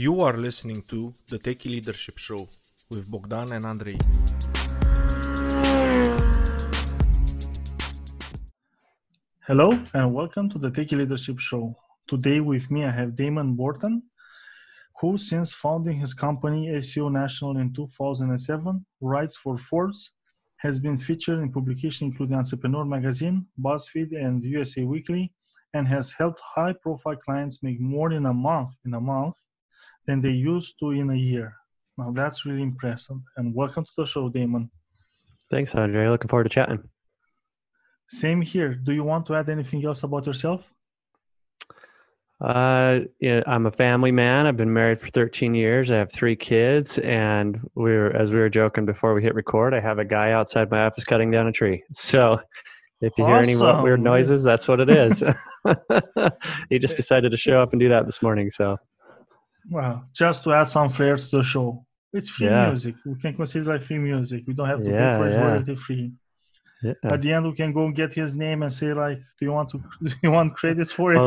You are listening to The Techie Leadership Show with Bogdan and Andrei. Hello and welcome to The Techie Leadership Show. Today with me I have Damon Burton, who since founding his company SEO National in 2007 writes for Forbes, has been featured in publications including Entrepreneur Magazine, BuzzFeed and USA Weekly, and has helped high-profile clients make more in a month than they used to in a year. Now that's really impressive. And welcome to the show, Damon. Thanks, Andrei. Looking forward to chatting. Same here. Do you want to add anything else about yourself? I'm a family man. I've been married for 13 years. I have three kids, and as we were joking before we hit record, I have a guy outside my office cutting down a tree. So if you hear any weird noises, that's what it is. He just decided to show up and do that this morning. So, well, just to add some flair to the show, it's free music. We can consider it free music. We don't have to pay for it. Royalty free. Yeah. At the end, we can go get his name and say, like, do you want credits for it?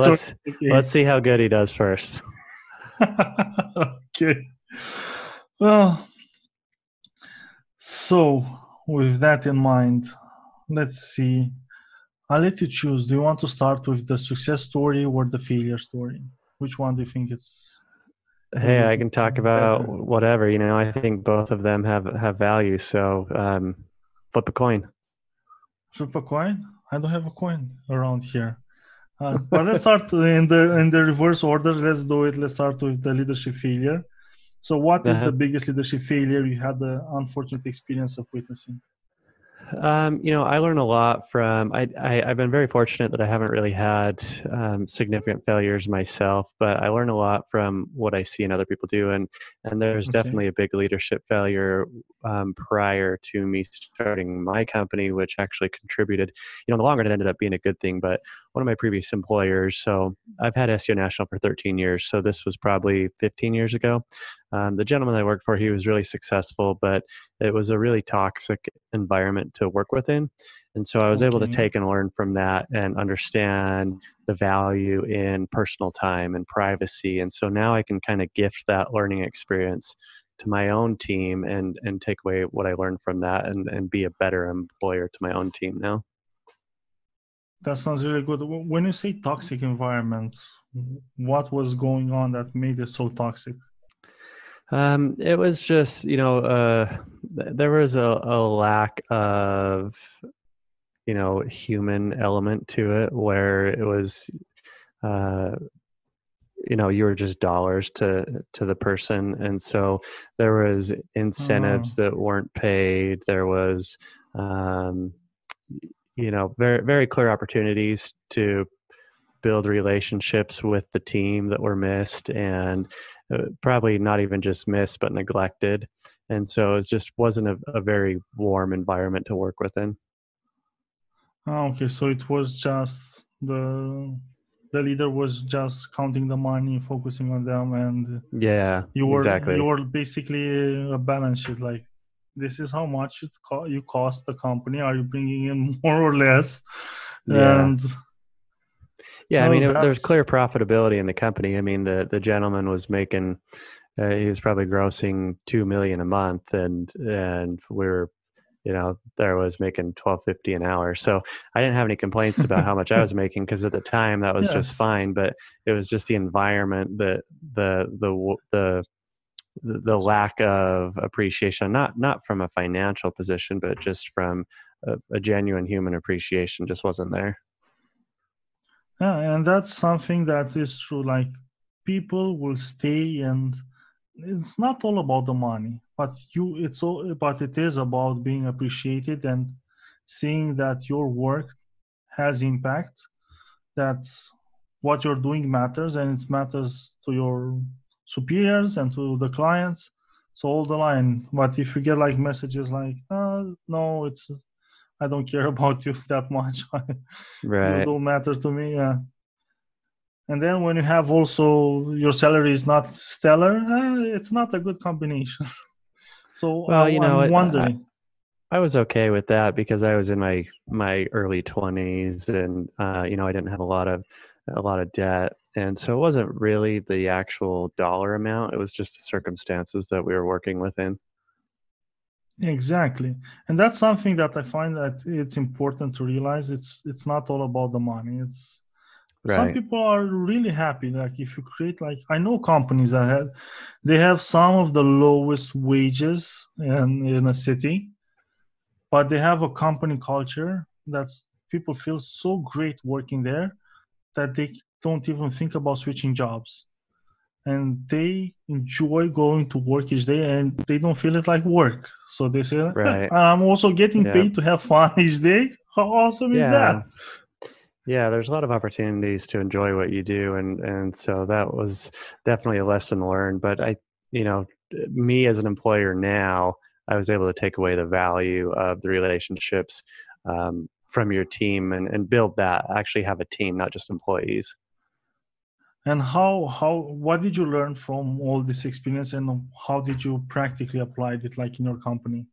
Let's see how good he does first. Okay. Well, so with that in mind, let's see. I'll let you choose. Do you want to start with the success story or the failure story? Which one do you think it's? Hey, I can talk about better? Whatever. You know, I think both of them have value. So flip a coin. Flip a coin? I don't have a coin around here. But let's start in the reverse order. Let's do it. Let's start with the leadership failure. So what is the biggest leadership failure you had the unfortunate experience of witnessing? I learn a lot from, I've been very fortunate that I haven't really had significant failures myself, but I learn a lot from what I see and other people do. And there's definitely a big leadership failure prior to me starting my company, which actually contributed, in the long run, it ended up being a good thing, but one of my previous employers. So I've had SEO National for 13 years. So this was probably 15 years ago. The gentleman I worked for, he was really successful, but it was a really toxic environment to work within. And so I was able to take and learn from that and understand the value in personal time and privacy. And so now I can kind of gift that learning experience to my own team and take away what I learned from that and be a better employer to my own team now. That sounds really good. When you say toxic environment, what was going on that made it so toxic? It was just, there was a lack of, human element to it, where it was, you were just dollars to the person. And so there was incentives that weren't paid. There was, very, very clear opportunities to build relationships with the team that were missed and probably not even just missed, but neglected. And so it just wasn't a very warm environment to work within. Okay. So it was just the leader was just counting the money, focusing on them. And you were basically a balance sheet. Like, this is how much you cost the company. Are you bringing in more or less? Yeah. There's clear profitability in the company. I mean, the gentleman was making, he was probably grossing $2 million a month, and we were, there was making $12.50 an hour. So I didn't have any complaints about how much I was making, because at the time that was just fine. But it was just the environment, that the lack of appreciation, not from a financial position, but just from a genuine human appreciation, just wasn't there. Yeah, and that's something that is true. Like, people will stay, and it's not all about the money, but it is about being appreciated and seeing that your work has impact, that what you're doing matters, and it matters to your superiors and to the clients. So all the line. But if you get like messages like, no, it's, I don't care about you that much. Right. You don't matter to me. Yeah. And then when you have also your salary is not stellar, it's not a good combination. So I'm wondering. I was okay with that because I was in my early 20s, and I didn't have a lot of debt. And so it wasn't really the actual dollar amount. It was just the circumstances that we were working within. Exactly. And that's something that I find that it's important to realize. It's not all about the money. It's right. Some people are really happy. Like if you create, like I know companies that have some of the lowest wages in a city, but they have a company culture that's people feel so great working there that they don't even think about switching jobs. And they enjoy going to work each day and they don't feel it like work. So they say, right. I'm also getting paid to have fun each day. How awesome is that? Yeah, there's a lot of opportunities to enjoy what you do. And so that was definitely a lesson learned. But I, you know, me as an employer now, I was able to take away the value of the relationships from your team and build that. Actually have a team, not just employees. And what did you learn from all this experience and how did you practically apply it like in your company?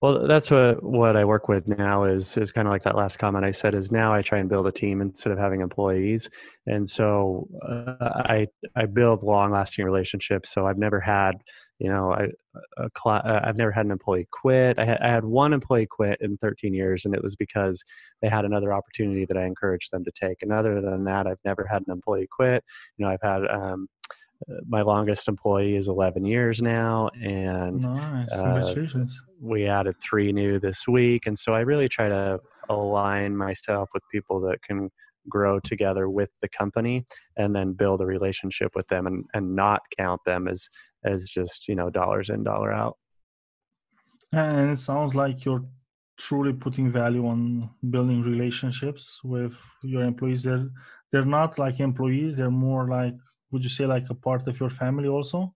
Well, that's what I work with now is kind of like that last comment I said is now I try and build a team instead of having employees. And so I build long lasting relationships. So I've never had, you know, I've never had an employee quit. I had one employee quit in 13 years and it was because they had another opportunity that I encouraged them to take. And other than that, I've never had an employee quit. You know, I've had, my longest employee is 11 years now. And nice. We added 3 new this week. And so I really try to align myself with people that can grow together with the company and then build a relationship with them and not count them as just, you know, dollars in, dollar out. And it sounds like you're truly putting value on building relationships with your employees. They're not like employees. They're more like, would you say like a part of your family also?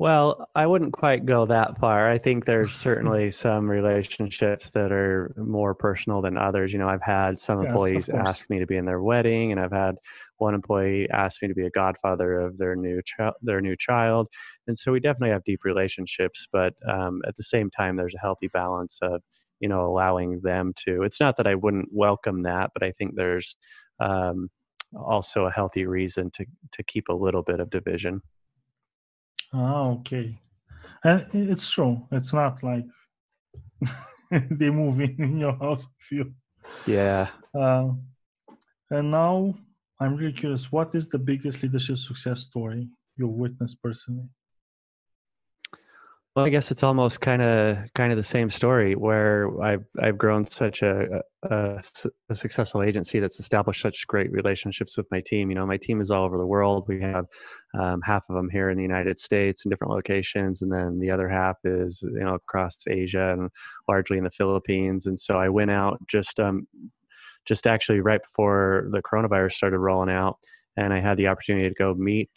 Well, I wouldn't quite go that far. I think there's certainly some relationships that are more personal than others. You know, I've had some employees ask me to be in their wedding, and I've had one employee ask me to be a godfather of their new child. And so we definitely have deep relationships, but at the same time, there's a healthy balance of, you know, allowing them to. It's not that I wouldn't welcome that, but I think there's also a healthy reason to keep a little bit of division. Ah, okay. And it's true. It's not like they move in your house with you. Yeah. And now I'm really curious, what is the biggest leadership success story you witnessed personally? Well, I guess it's almost kind of the same story where I've grown such a successful agency that's established such great relationships with my team. You know, my team is all over the world. We have half of them here in the United States in different locations, and then the other half is, you know, across Asia and largely in the Philippines. And so I went out just actually right before the coronavirus started rolling out, and I had the opportunity to go meet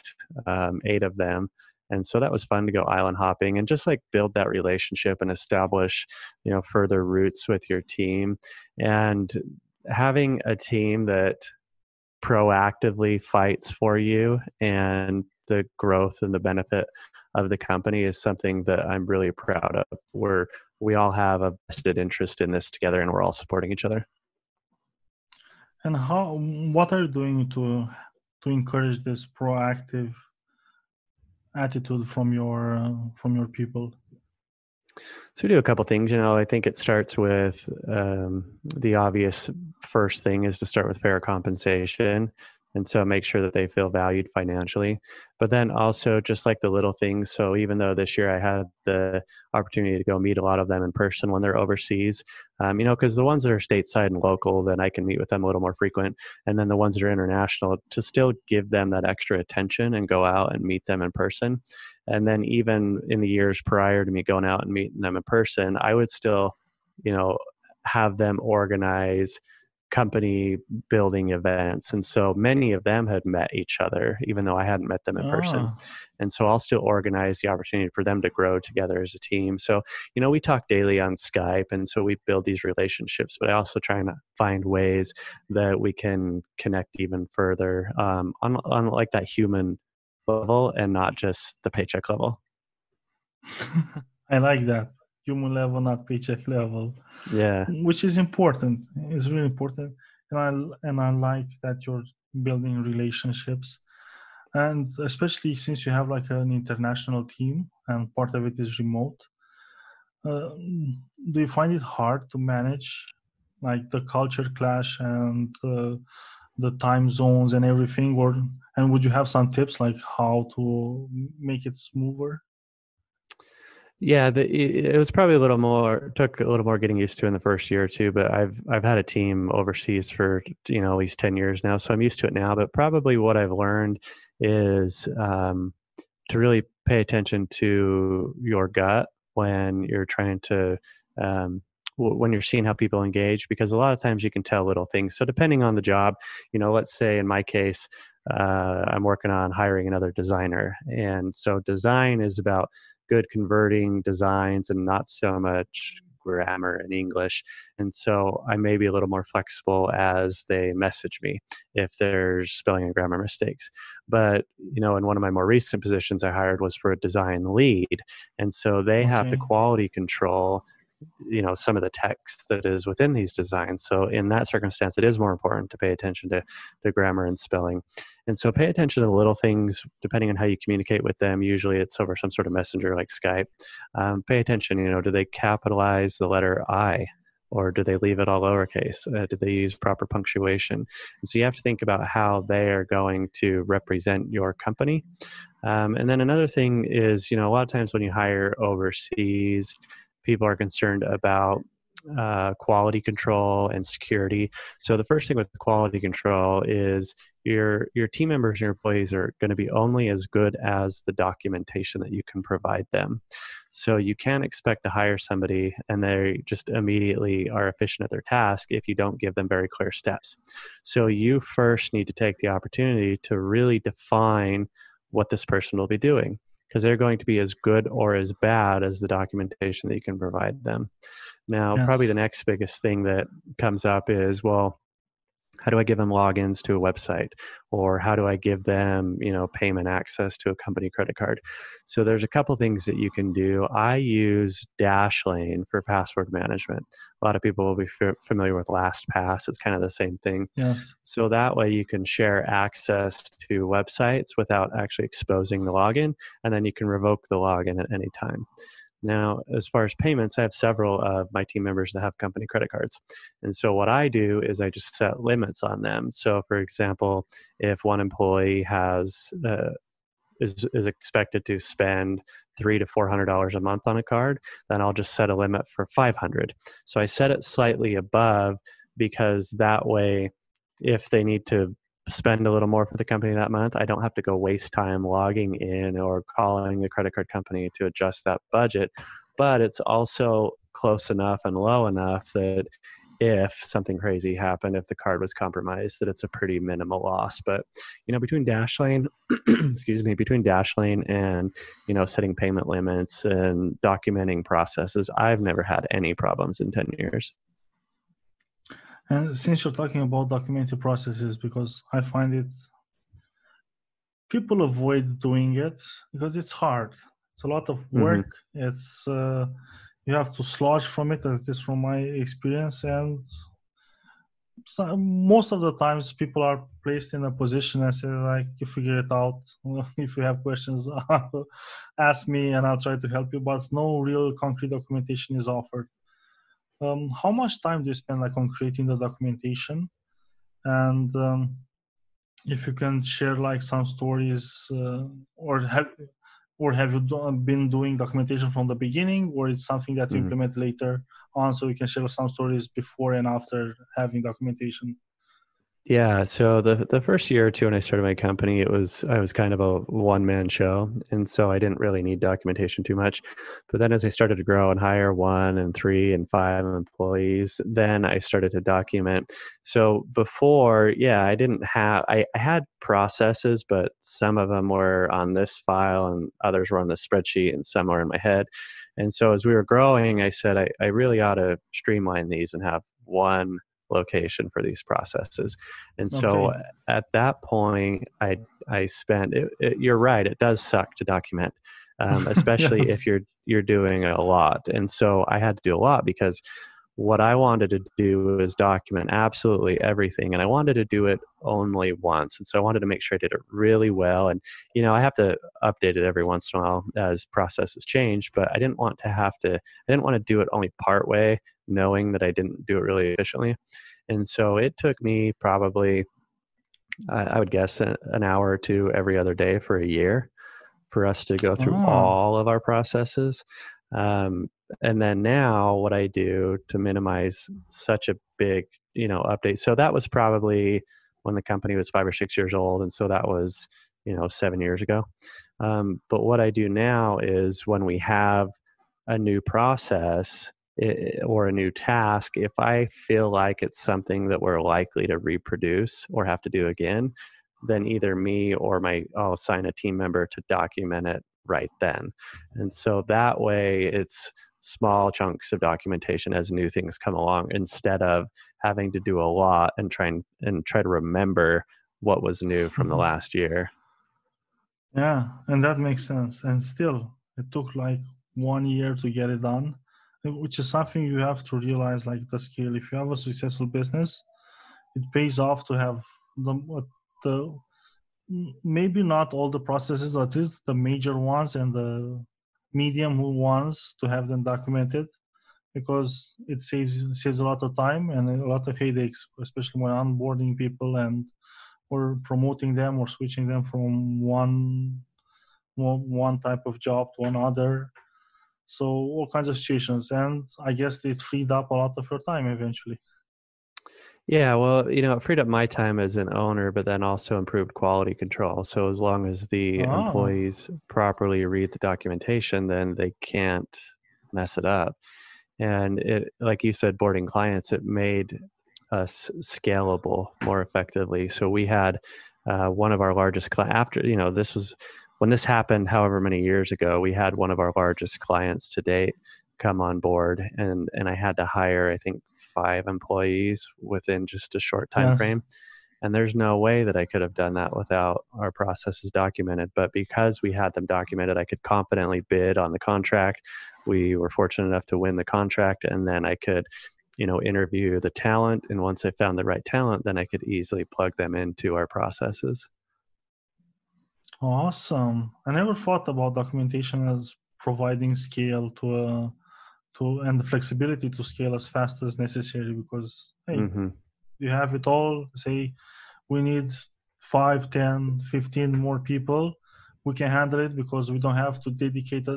8 of them. And so that was fun to go island hopping and just like build that relationship and establish, you know, further roots with your team. And having a team that proactively fights for you and the growth and the benefit of the company is something that I'm really proud of, where we all have a vested interest in this together and we're all supporting each other. And what are you doing to encourage this proactive attitude from your people? So we do a couple things. You know, I think it starts with the obvious first thing is to start with fair compensation, and so make sure that they feel valued financially. But then also just like the little things. So even though this year I had the opportunity to go meet a lot of them in person when they're overseas, you know, because the ones that are stateside and local, then I can meet with them a little more frequent. And then the ones that are international, to still give them that extra attention and go out and meet them in person. And then even in the years prior to me going out and meeting them in person, I would still, you know, have them organize company building events. And so many of them had met each other, even though I hadn't met them in person. And so I'll still organize the opportunity for them to grow together as a team. So, you know, we talk daily on Skype, and so we build these relationships, but I also try and find ways that we can connect even further on like that human level and not just the paycheck level. I like that. Human level, not paycheck level. Yeah, which is important. It's really important, and I like that you're building relationships. And especially since you have like an international team and part of it is remote, do you find it hard to manage like the culture clash and the time zones and everything? And would you have some tips like how to make it smoother? Yeah, it was probably a little more, took a little more getting used to in the first year or two, but I've had a team overseas for, you know, at least 10 years now. So I'm used to it now, but probably what I've learned is to really pay attention to your gut when you're trying to, when you're seeing how people engage, because a lot of times you can tell little things. So depending on the job, you know, let's say in my case, I'm working on hiring another designer. And so design is about good converting designs and not so much grammar and English. And so I may be a little more flexible as they message me if there's spelling and grammar mistakes. But, you know, in one of my more recent positions I hired was for a design lead. And so they have the quality control, you know, some of the text that is within these designs. So in that circumstance, it is more important to pay attention to grammar and spelling. And so pay attention to the little things, depending on how you communicate with them. Usually it's over some sort of messenger like Skype. Pay attention, you know, do they capitalize the letter I, or do they leave it all lowercase? Do they use proper punctuation? And so you have to think about how they are going to represent your company. And then another thing is, you know, a lot of times when you hire overseas, people are concerned about quality control and security. So the first thing with quality control is your team members and your employees are going to be only as good as the documentation that you can provide them. So you can't expect to hire somebody and they just immediately are efficient at their task if you don't give them very clear steps. So you first need to take the opportunity to really define what this person will be doing, because they're going to be as good or as bad as the documentation that you can provide them. Now, probably the next biggest thing that comes up is, well, how do I give them logins to a website? Or how do I give them, you know, payment access to a company credit card? So there's a couple things that you can do. I use Dashlane for password management. A lot of people will be familiar with LastPass. It's kind of the same thing. Yes. So that way you can share access to websites without actually exposing the login, and then you can revoke the login at any time. Now, as far as payments, I have several of my team members that have company credit cards. And so what I do is I just set limits on them. So for example, if one employee has is expected to spend $300 to $400 a month on a card, then I'll just set a limit for $500. So I set it slightly above, because that way, if they need to spend a little more for the company that month, I don't have to go waste time logging in or calling the credit card company to adjust that budget. But it's also close enough and low enough that if something crazy happened, if the card was compromised, that it's a pretty minimal loss. But, you know, between Dashlane, between Dashlane and, you know, setting payment limits and documenting processes, I've never had any problems in 10 years. And since you're talking about documented processes, because I find it, people avoid doing it because it's hard. It's a lot of work. It's you have to sludge from it, at least from my experience. And so most of the times people are placed in a position and say, like, you figure it out. If you have questions, ask me and I'll try to help you. But no real concrete documentation is offered. How much time do you spend like on creating the documentation? And if you can share like some stories, or have you been doing documentation from the beginning, or it's something that you implement later on? So you can share some stories before and after having documentation. Yeah. So the first year or two when I started my company, I was kind of a one-man show. And so I didn't really need documentation too much. But then as I started to grow and hire 1 and 3 and 5 employees, then I started to document. So before, I didn't have, I had processes, but some of them were on this file and others were on the spreadsheet and some are in my head. And so as we were growing, I said, I really ought to streamline these and have one location for these processes. And so at that point, I spent, you're right, it does suck to document, especially if you're doing a lot. And so I had to do a lot because what I wanted to do was document absolutely everything. And I wanted to do it only once. And so I wanted to make sure I did it really well. And, you know, I have to update it every once in a while as processes change, but I didn't want to have to, I didn't want to do it only part way, knowing that I didn't do it really efficiently. And so it took me probably, I would guess, an hour or two every other day for a year for us to go through all of our processes. And then now what I do to minimize such a big, you know, update. So that was probably when the company was 5 or 6 years old. And so that was, you know, 7 years ago. But what I do now is when we have a new process or a new task, if I feel like it's something that we're likely to reproduce or have to do again, then either me or I'll assign a team member to document it right then. And so that way it's small chunks of documentation as new things come along, instead of having to do a lot and try to remember what was new from the last year. Yeah. And that makes sense. And still it took like 1 year to get it done, which is something you have to realize, like the scale. If you have a successful business, it pays off to have the maybe not all the processes, at least the major ones and the medium ones, to have them documented, because it saves a lot of time and a lot of headaches, especially when onboarding people and or promoting them or switching them from one type of job to another. So all kinds of situations, and I guess it freed up a lot of your time eventually. Yeah, well, you know, it freed up my time as an owner, but then also improved quality control. So as long as the employees properly read the documentation, then they can't mess it up. And it, like you said, boarding clients, it made us scalable more effectively. So we had one of our largest clients after, you know, this was when this happened, however many years ago, we had one of our largest clients to date come on board, and I had to hire, I think, 5 employees within just a short time frame. And there's no way that I could have done that without our processes documented. But because we had them documented, I could confidently bid on the contract. We were fortunate enough to win the contract, and then I could, you know, interview the talent. And once I found the right talent, then I could easily plug them into our processes. Awesome. I never thought about documentation as providing scale and the flexibility to scale as fast as necessary, because hey, you have it all. Say we need 5, 10, 15 more people. We can handle it because we don't have to dedicate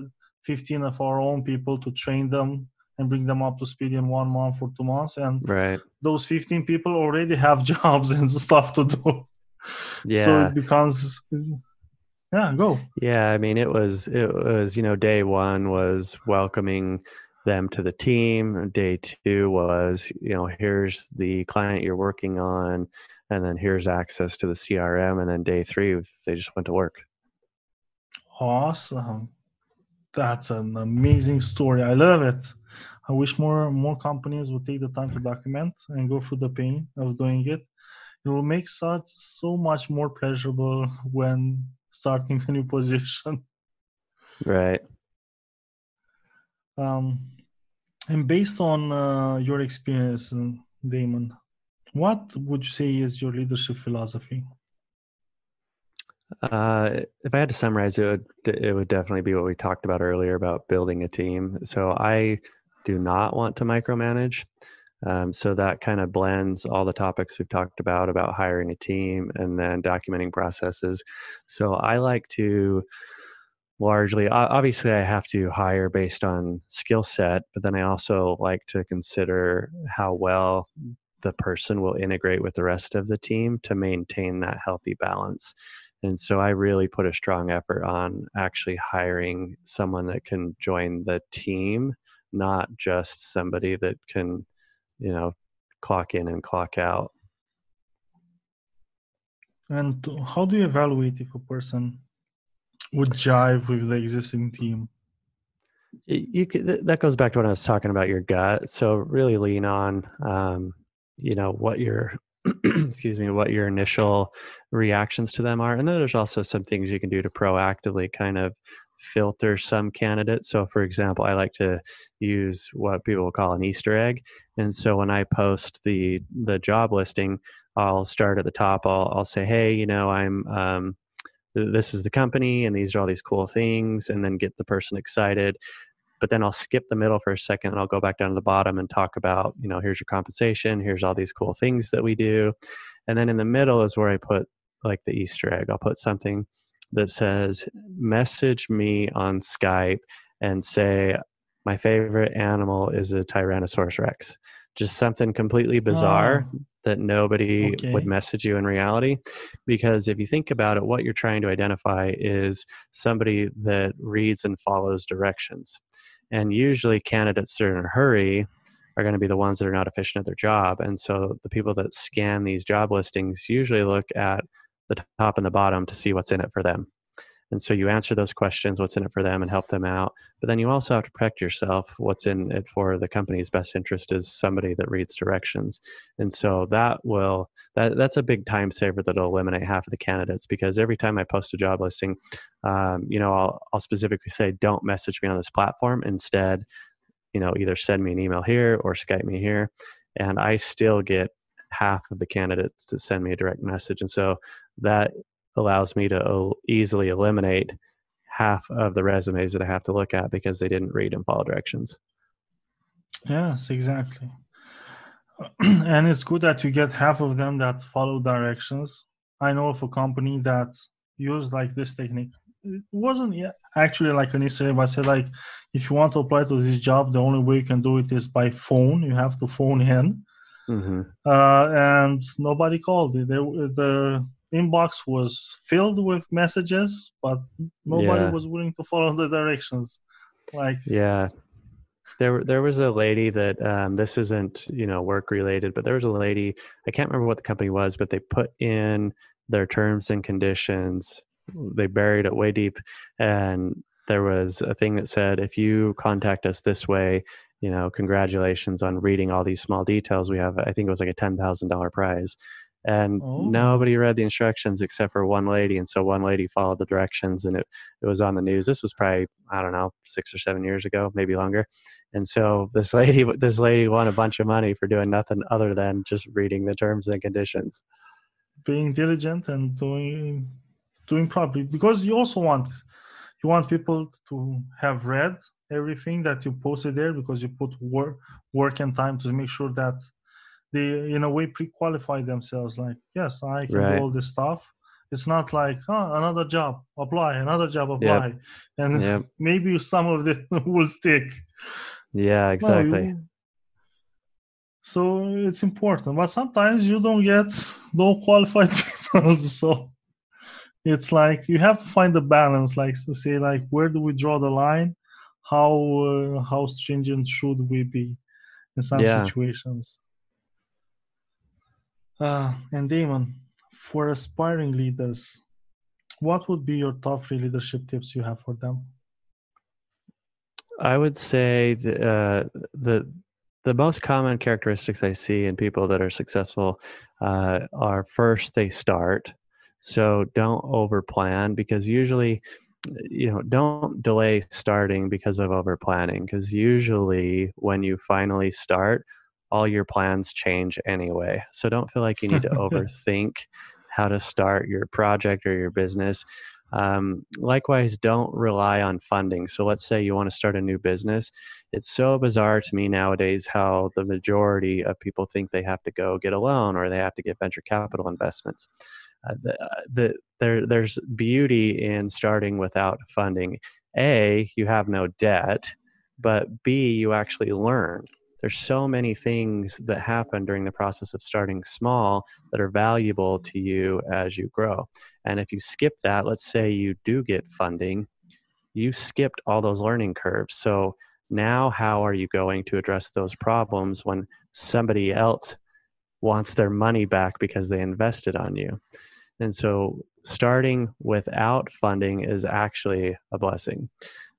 15 of our own people to train them and bring them up to speed in 1 month or 2 months. And those 15 people already have jobs and stuff to do. Yeah. So it becomes... Yeah, I mean, it was, you know, day one was welcoming them to the team. Day two was, you know, here's the client you're working on, and then here's access to the CRM. And then day three, they just went to work. Awesome. That's an amazing story. I love it. I wish more companies would take the time to document and go through the pain of doing it. It will make so much more pleasurable when starting a new position. Right. And based on your experience, Damon, what would you say is your leadership philosophy? If I had to summarize it, it would definitely be what we talked about earlier about building a team. So I do not want to micromanage. So that kind of blends all the topics we've talked about hiring a team and then documenting processes. So I like to largely, obviously I have to hire based on skill set, but then I also like to consider how well the person will integrate with the rest of the team to maintain that healthy balance. And so I really put a strong effort on actually hiring someone that can join the team, not just somebody that can, you know, clock in and clock out. And how do you evaluate if a person would jive with the existing team? That goes back to what I was talking about, your gut. So really lean on, you know, what your, what your initial reactions to them are. And then there's also some things you can do to proactively kind of filter some candidates. So for example, I like to use what people call an Easter egg. And so when I post the job listing, I'll start at the top. I'll say, hey, you know, I'm, this is the company and these are all these cool things, and then get the person excited. But then I'll skip the middle for a second and I'll go back down to the bottom and talk about, you know, here's your compensation, here's all these cool things that we do. And then in the middle is where I put like the Easter egg. I'll put something that says, message me on Skype and say, my favorite animal is a Tyrannosaurus Rex. Just something completely bizarre that nobody would message you in reality. Because if you think about it, what you're trying to identify is somebody that reads and follows directions. And usually candidates that are in a hurry are going to be the ones that are not efficient at their job. And so the people that scan these job listings usually look at the top and the bottom to see what's in it for them. And so you answer those questions, what's in it for them, and help them out. But then you also have to protect yourself. What's in it for the company's best interest is somebody that reads directions. And so that's a big time saver that'll eliminate half of the candidates, because every time I post a job listing, you know, I'll specifically say, don't message me on this platform. Instead, you know, either send me an email here or Skype me here. And I still get half of the candidates to send me a direct message. And so that allows me to easily eliminate half of the resumes that I have to look at because they didn't read and follow directions. Yes, exactly. And it's good that you get half of them that follow directions. I know of a company that used like this technique. It wasn't actually like an Easter egg, but I said, like, if you want to apply to this job, the only way you can do it is by phone. You have to phone in. Mm-hmm. And nobody called. The inbox was filled with messages, but nobody was willing to follow the directions. Like, there was a lady that, this isn't, you know, work related, but there was a lady, I can't remember what the company was, but they put in their terms and conditions. They buried it way deep. And there was a thing that said, if you contact us this way, you know, congratulations on reading all these small details. We have, I think it was like a $10,000 prize. And nobody read the instructions except for one lady. And so one lady followed the directions, and it was on the news. This was probably, I don't know, 6 or 7 years ago, maybe longer. And so this lady won a bunch of money for doing nothing other than just reading the terms and conditions. Being diligent and doing properly, because you also want people to have read everything that you posted there, because you put work and time to make sure that they, in a way, pre-qualify themselves. Like, yes, I can do all this stuff. It's not like, another job, apply, another job, apply. Yep. And maybe some of them will stick. Yeah, exactly. So it's important. But sometimes you don't get low qualified people. So it's like you have to find the balance, like to say, like, where do we draw the line? How stringent should we be in some situations? And Damon, for aspiring leaders, what would be your top 3 leadership tips you have for them? I would say the most common characteristics I see in people that are successful are, first, they start. So don't over plan, because usually, you know, don't delay starting because of over planning, because usually when you finally start, all your plans change anyway. So don't feel like you need to overthink how to start your project or your business. Likewise, don't rely on funding. So let's say you want to start a new business. It's so bizarre to me nowadays how the majority of people think they have to go get a loan or they have to get venture capital investments. There's beauty in starting without funding. A, you have no debt, but B, you actually learn. There's so many things that happen during the process of starting small that are valuable to you as you grow. And if you skip that, let's say you do get funding, you skipped all those learning curves. So now how are you going to address those problems when somebody else wants their money back because they invested on you? And so starting without funding is actually a blessing.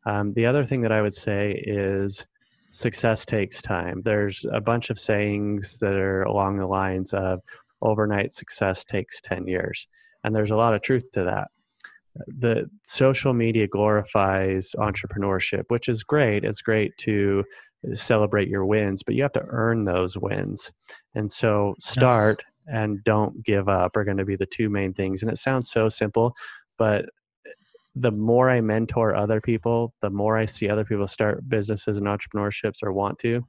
The other thing that I would say is, success takes time. There's a bunch of sayings that are along the lines of overnight success takes 10 years. And there's a lot of truth to that. the social media glorifies entrepreneurship, which is great. It's great to celebrate your wins, but you have to earn those wins. And so start and don't give up are going to be the two main things. And it sounds so simple, but the more I mentor other people, the more I see other people start businesses and entrepreneurships or want to,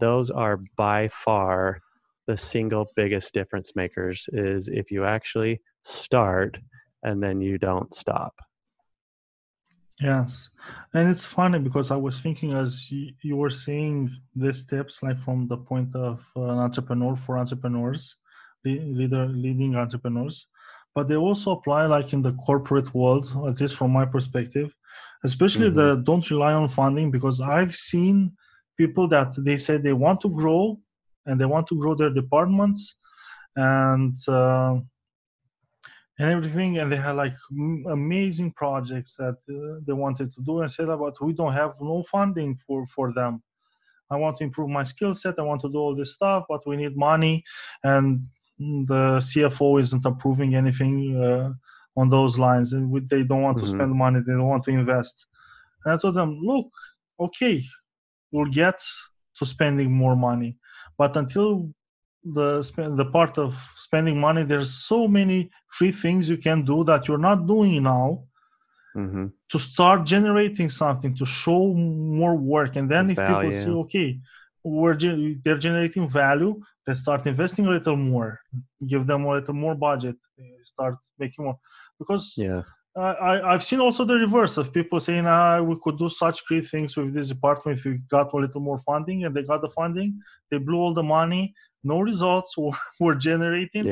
those are by far the single biggest difference makers, is if you actually start and then you don't stop. Yes. And it's funny because I was thinking as you were saying these tips, like from the point of an entrepreneur for entrepreneurs, leading entrepreneurs, but they also apply like in the corporate world, at least from my perspective, especially the don't rely on funding, because I've seen people that they say they want to grow and they want to grow their departments and everything, and they had like amazing projects that they wanted to do and said about, we don't have no funding for them. I want to improve my skill set, I want to do all this stuff, but we need money, and the CFO isn't approving anything on those lines, and they don't want to spend money, they don't want to invest. And I told them, look, okay, we'll get to spending more money, but until the part of spending money, there's so many free things you can do that you're not doing now to start generating something, to show more work. And then if people see, okay, they're generating value, let's start investing a little more, give them a little more budget, start making more. Because I've seen also the reverse of people saying, we could do such great things with this department if we got a little more funding, and they got the funding, they blew all the money, no results were generating,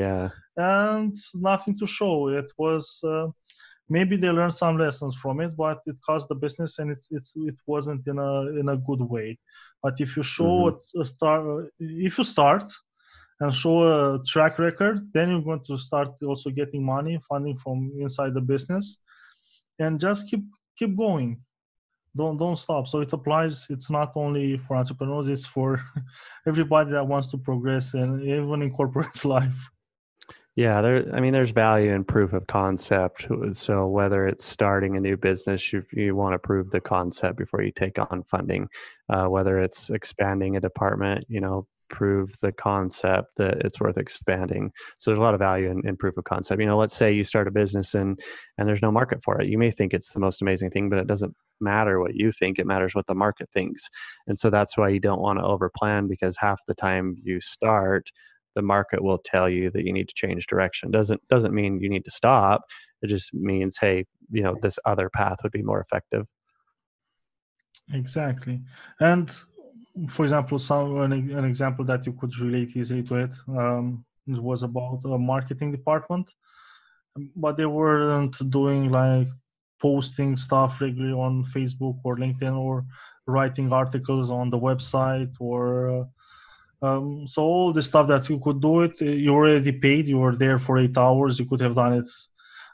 and nothing to show. It was maybe they learned some lessons from it, but it cost the business, and it wasn't in a good way. But if you show if you start and show a track record, then you're going to start also getting money, funding from inside the business, and just keep going. Don't stop. So it applies. It's not only for entrepreneurs. It's for everybody that wants to progress, and even in corporate life. Yeah, there's value in proof of concept. So whether it's starting a new business, you want to prove the concept before you take on funding. Whether it's expanding a department, prove the concept that it's worth expanding. So there's a lot of value in proof of concept. Let's say you start a business and there's no market for it. You may think it's the most amazing thing, but it doesn't matter what you think. It matters what the market thinks. And so that's why you don't want to overplan, because half the time you start, the market will tell you that you need to change direction. Doesn't mean you need to stop. It just means, hey, this other path would be more effective. Exactly. And for example, an example that you could relate easily to it, it was about a marketing department, but they weren't doing like posting stuff regularly on Facebook or LinkedIn or writing articles on the website or so all the stuff that you could do it, you already paid, you were there for 8 hours, you could have done it.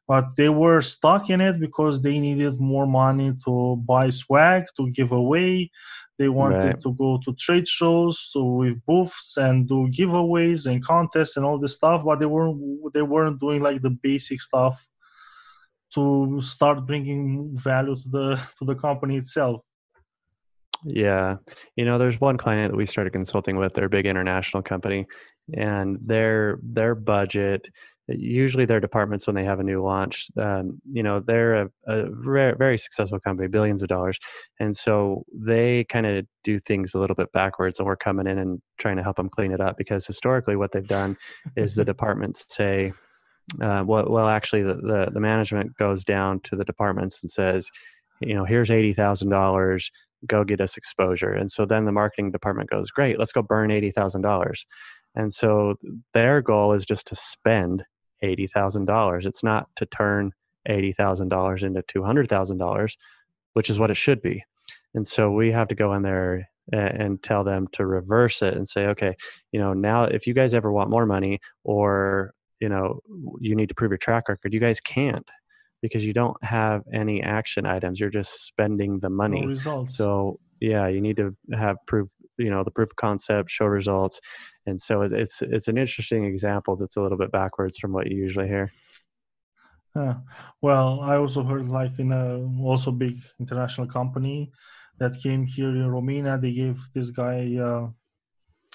But they were stuck in it because they needed more money to buy swag, to give away. They wanted to go to trade shows with booths and do giveaways and contests and all this stuff, but they weren't doing like the basic stuff to start bringing value to the company itself. Yeah. There's one client that we started consulting with. They're a big international company, and their budget, usually their departments when they have a new launch, they're a very successful company, billions of dollars. And so they kind of do things a little bit backwards, and we're coming in and trying to help them clean it up, because historically what they've done is the departments say, actually the management goes down to the departments and says, here's $80,000. Go get us exposure. And so then the marketing department goes, great, let's go burn $80,000. And so their goal is just to spend $80,000. It's not to turn $80,000 into $200,000, which is what it should be. And so we have to go in there and tell them to reverse it and say, okay, now if you guys ever want more money, or, you need to prove your track record, you guys can't, because you don't have any action items. You're just spending the money. No results. So you need to have proof, the proof of concept, show results. And so it's an interesting example that's a little bit backwards from what you usually hear. Well, I also heard like in a also big international company that came here in Romania, they gave this guy,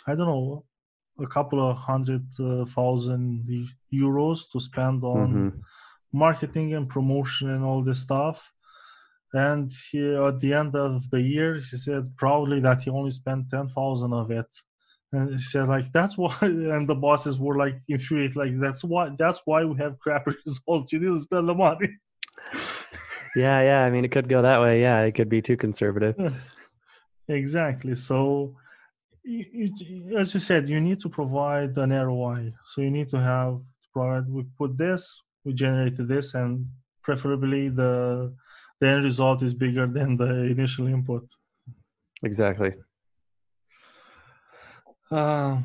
I don't know, a couple of €100,000 to spend on marketing and promotion and all this stuff. And he, at the end of the year, he said proudly that he only spent 10,000 of it. And he said, like, that's why, and the bosses were like infuriated, like, that's why we have crap results. You didn't spend the money. I mean, it could go that way. Yeah, it could be too conservative. Exactly. So, as you said, you need to provide an ROI. So you need to have, we put this, we generated this, and preferably the end result is bigger than the initial input. Exactly. And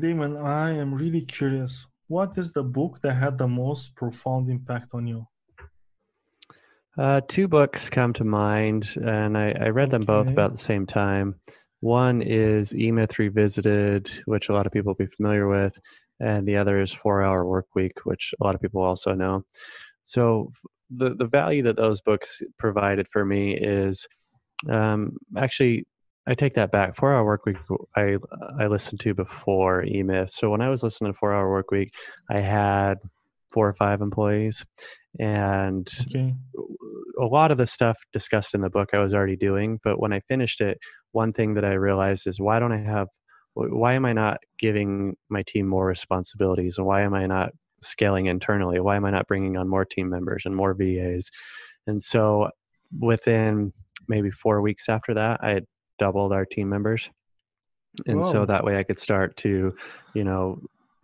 Damon, I am really curious. What is the book that had the most profound impact on you? Two books come to mind, and I read them both about the same time. One is E-Myth Revisited, which a lot of people will be familiar with, and the other is 4 Hour Work Week, which a lot of people also know. So the value that those books provided for me is actually, I take that back. 4 Hour Work Week, I listened to before E-Myth. So when I was listening to 4 Hour Work Week, I had 4 or 5 employees. And a lot of the stuff discussed in the book I was already doing. But when I finished it, one thing that I realized is why am I not giving my team more responsibilities? Why am I not scaling internally? Why am I not bringing on more team members and more VAs? And so within maybe 4 weeks after that, I had doubled our team members. And so that way I could start to,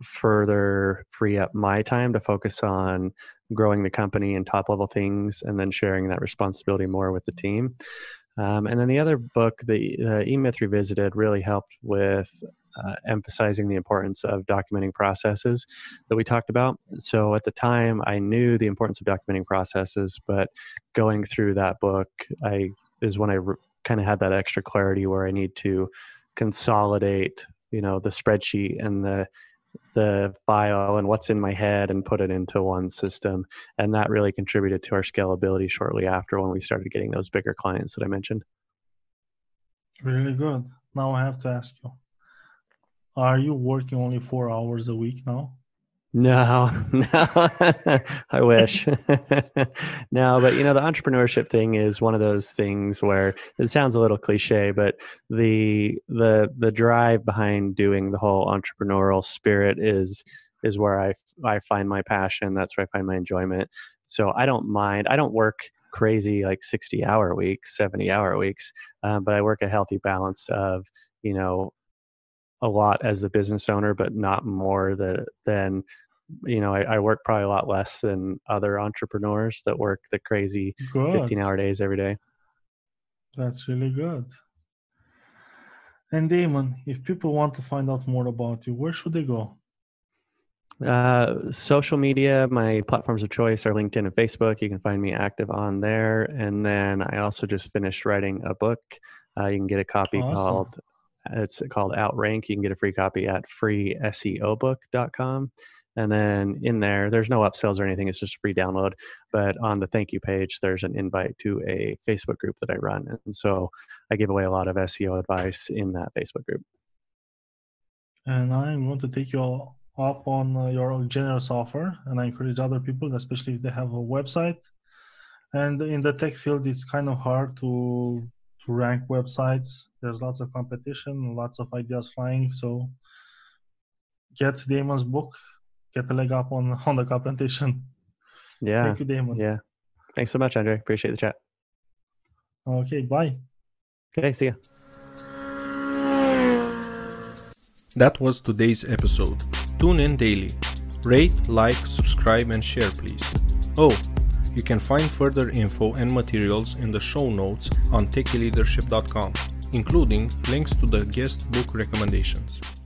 further free up my time to focus on growing the company and top level things, and then sharing that responsibility more with the team. And then the other book, the E-Myth Revisited, really helped with emphasizing the importance of documenting processes that we talked about. So at the time, I knew the importance of documenting processes, but going through that book is when I kind of had that extra clarity where I need to consolidate, the spreadsheet and the file and what's in my head and put it into one system. And that really contributed to our scalability shortly after when we started getting those bigger clients that I mentioned. Really good. Now I have to ask you, are you working only 4 hours a week now? No, I wish. No, but the entrepreneurship thing is one of those things where it sounds a little cliche, but the drive behind doing the whole entrepreneurial spirit is where I find my passion. That's where I find my enjoyment. So I don't mind. I don't work crazy like 60-hour weeks, 70-hour weeks, but I work a healthy balance of, a lot as the business owner, but not more than I work probably a lot less than other entrepreneurs that work the crazy 15-hour days every day. That's really good. And Damon, if people want to find out more about you, where should they go? Social media, my platforms of choice are LinkedIn and Facebook. You can find me active on there. And then I also just finished writing a book. You can get a copy called Outrank. You can get a free copy at freeseobook.com. And then in there's no upsells or anything. It's just a free download. But on the thank you page, there's an invite to a Facebook group that I run. And so I give away a lot of SEO advice in that Facebook group. And I want to take you all up on your generous offer. And I encourage other people, especially if they have a website. And in the tech field, it's kind of hard to rank websites. There's lots of competition, lots of ideas flying. So get Damon's book, get a leg up on the competition. Yeah. Thank you, Damon. Yeah. Thanks so much, Andre. Appreciate the chat. Okay. Bye. Okay. See ya. That was today's episode. Tune in daily. Rate, like, subscribe, and share, please. You can find further info and materials in the show notes on techieleadership.com, including links to the guest book recommendations.